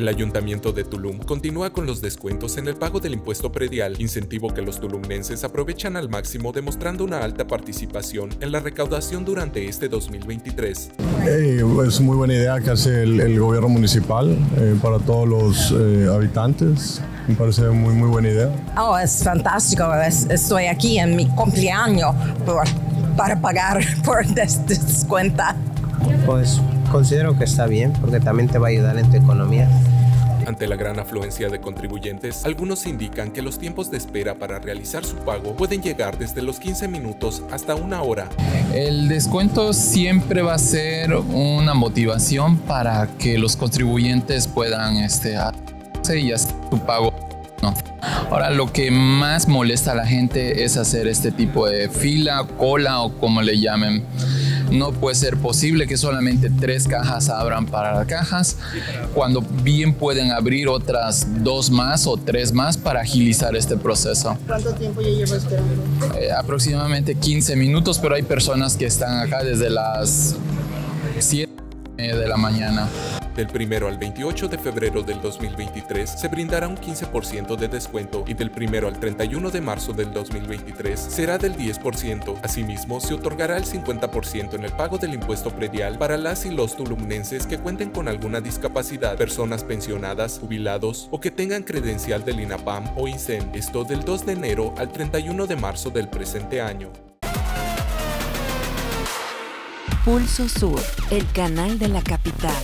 El Ayuntamiento de Tulum continúa con los descuentos en el pago del impuesto predial, incentivo que los tulumnenses aprovechan al máximo, demostrando una alta participación en la recaudación durante este 2023. Es muy buena idea que hace el gobierno municipal para todos los habitantes. Me parece muy buena idea. Oh, es fantástico. Estoy aquí en mi cumpleaños para pagar por descuenta. Pues considero que está bien, porque también te va a ayudar en tu economía. Ante la gran afluencia de contribuyentes, algunos indican que los tiempos de espera para realizar su pago pueden llegar desde los 15 minutos hasta una hora. El descuento siempre va a ser una motivación para que los contribuyentes puedan hacer y hacer su pago. No. Ahora, lo que más molesta a la gente es hacer este tipo de fila, cola o como le llamen. No puede ser posible que solamente 3 cajas abran para las cajas, cuando bien pueden abrir otras 2 más o 3 más para agilizar este proceso. ¿Cuánto tiempo ya llevo esperando? Aproximadamente 15 minutos, pero hay personas que están acá desde las 7 de la mañana. Del 1 al 28 de febrero del 2023 se brindará un 15% de descuento y del 1 al 31 de marzo del 2023 será del 10%. Asimismo, se otorgará el 50% en el pago del impuesto predial para las y los tulumnenses que cuenten con alguna discapacidad, personas pensionadas, jubilados o que tengan credencial del INAPAM o ICEN. Esto del 2 de enero al 31 de marzo del presente año. Pulso Sur, el canal de la capital.